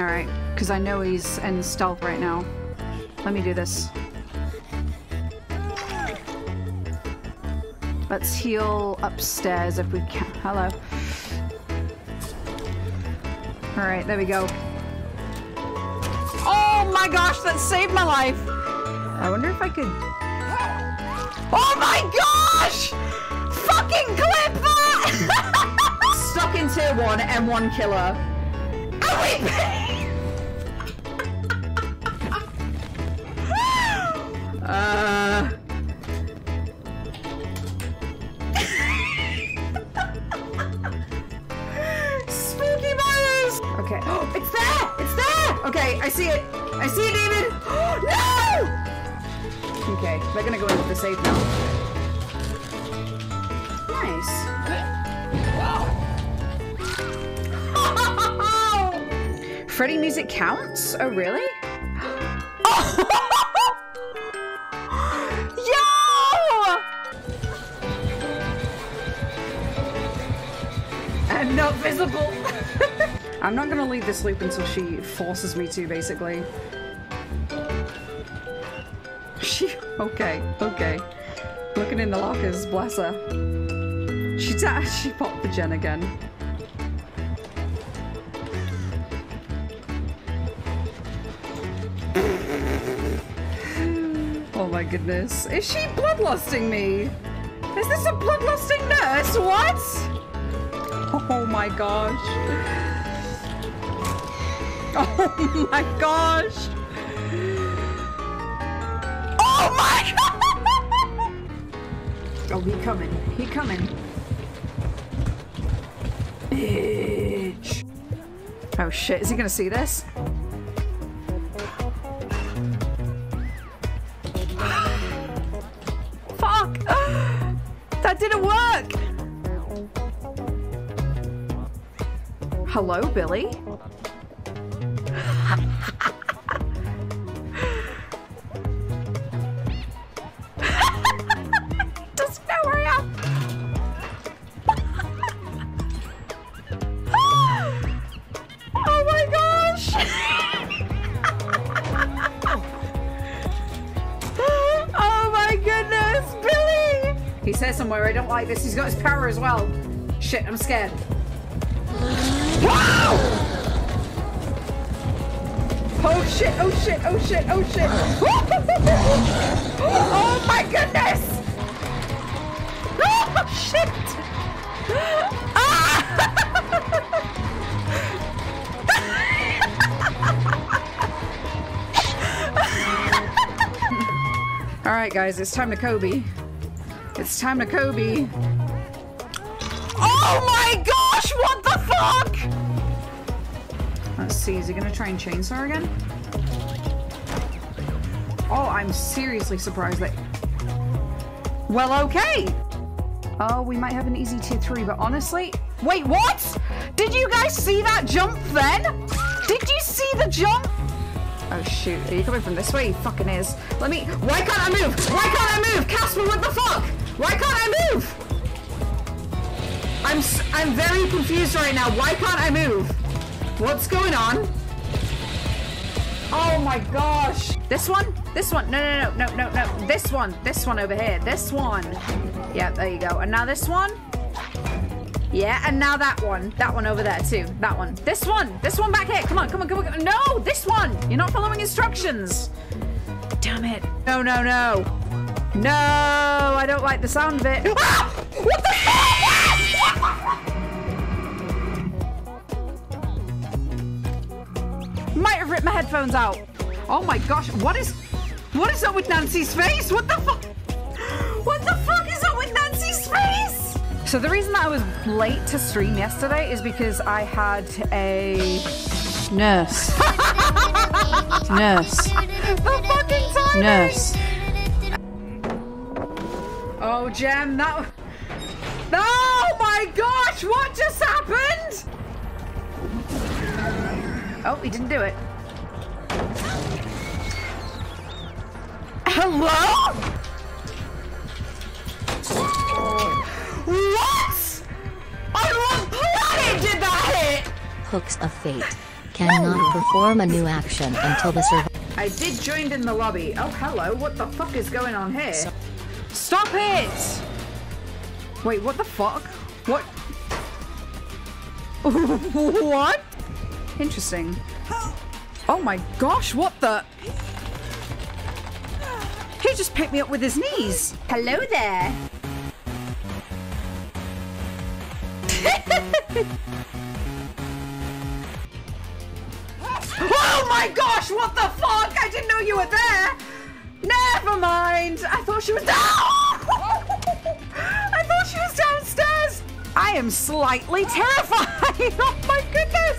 Alright, because I know he's in stealth right now. Let me do this. Let's heal upstairs if we can. Hello. Alright, there we go. Oh my gosh, that saved my life! I wonder if I could... Oh my gosh! Fucking clip that! Stuck in tier 1, M1 killer. Oh, Spooky virus! Okay. Oh, it's there! It's there! Okay, I see it! I see it, David! No! Okay, they're gonna go into the safe now. Nice. Wow. Freddy music counts? Oh, really? Yo! I'm not visible. I'm not gonna leave this loop until she forces me to, basically. She... Okay, okay. Looking in the lockers, bless her. She popped the gen again. Oh my goodness. Is she bloodlusting me? Is this a bloodlusting nurse? What? Oh my gosh. Oh my gosh! Oh my god! Oh, he coming. He coming. Bitch. Oh shit, is he gonna see this? Fuck! That didn't work! Hello, Billy? Doesn't know where I am. Oh my gosh! Oh my goodness, Billy! He says somewhere I don't like this. He's got his power as well. Shit, I'm scared. Wow! Oh shit, oh shit, oh shit, oh shit. Oh my goodness! Oh shit! Ah! Alright guys, it's time to Kobe. It's time to Kobe. Oh my gosh, what the fuck? Let's see, is he gonna try and chainsaw her again? Oh, I'm seriously surprised that... Well, okay! Oh, we might have an easy tier 3, but honestly... Wait, what?! Did you guys see that jump then?! Did you see the jump?! Oh shoot, are you coming from this way? He fucking is. Let me... Why can't I move?! Why can't I move?! Casper, what the fuck?! Why can't I move?! I'm very confused right now. Why can't I move?! What's going on? Oh my gosh. This one? This one? No, no, no, no, no, no. This one. This one over here. This one. Yeah, there you go. And now this one. Yeah, and now that one. That one over there too. That one. This one. This one back here. Come on, come on, come on. No, this one. You're not following instructions. Damn it. No, no, no. No, I don't like the sound of it. Ah! What the fuck? Might have ripped my headphones out. Oh my gosh, what is up with Nancy's face? What the fuck? What the fuck is up with Nancy's face? So the reason that I was late to stream yesterday is because I had a nurse. Nurse. The fucking timing. Nurse. Oh Jem, that. Oh my gosh, what just happened? Oh, he didn't do it. Hello? What? On what planet did that hit? Hooks of fate. cannot perform a new action until the survivor. I did join in the lobby. Oh, hello. What the fuck is going on here? Stop it! Wait, what the fuck? What? What? Interesting. Oh my gosh, what the? He just picked me up with his knees. Hello there. Oh my gosh, what the fuck? I didn't know you were there. Never mind. I thought she was down. I thought she was downstairs. I am slightly terrified. Oh my goodness.